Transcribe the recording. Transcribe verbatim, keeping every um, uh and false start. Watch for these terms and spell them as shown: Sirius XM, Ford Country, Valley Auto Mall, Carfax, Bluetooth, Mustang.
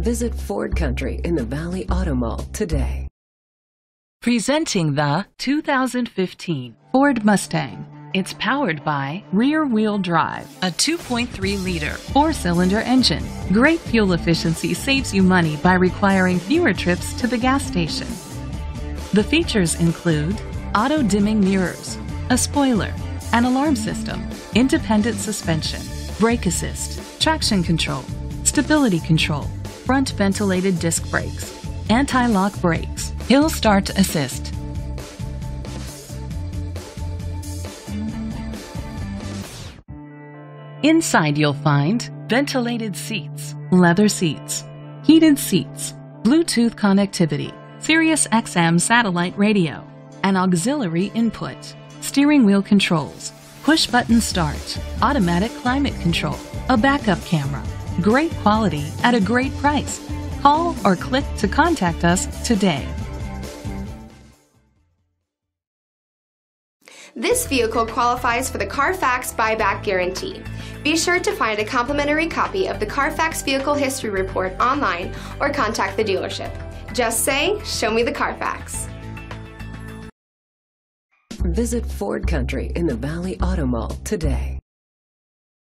Visit Ford Country in the Valley Auto Mall today. Presenting the two thousand fifteen Ford Mustang. It's powered by rear-wheel drive, a two point three liter four-cylinder engine. Great fuel efficiency saves you money by requiring fewer trips to the gas station. The features include auto-dimming mirrors, a spoiler, an alarm system, independent suspension, brake assist, traction control, stability control, front ventilated disc brakes, anti-lock brakes, hill start assist. Inside you'll find ventilated seats, leather seats, heated seats, Bluetooth connectivity, Sirius X M satellite radio, an auxiliary input, steering wheel controls, push button start, automatic climate control, a backup camera. Great quality at a great price. Call or click to contact us today. This vehicle qualifies for the Carfax buyback guarantee. Be sure to find a complimentary copy of the Carfax Vehicle History Report online or contact the dealership. Just say, "Show me the Carfax." Visit Ford Country in the Valley Auto Mall today.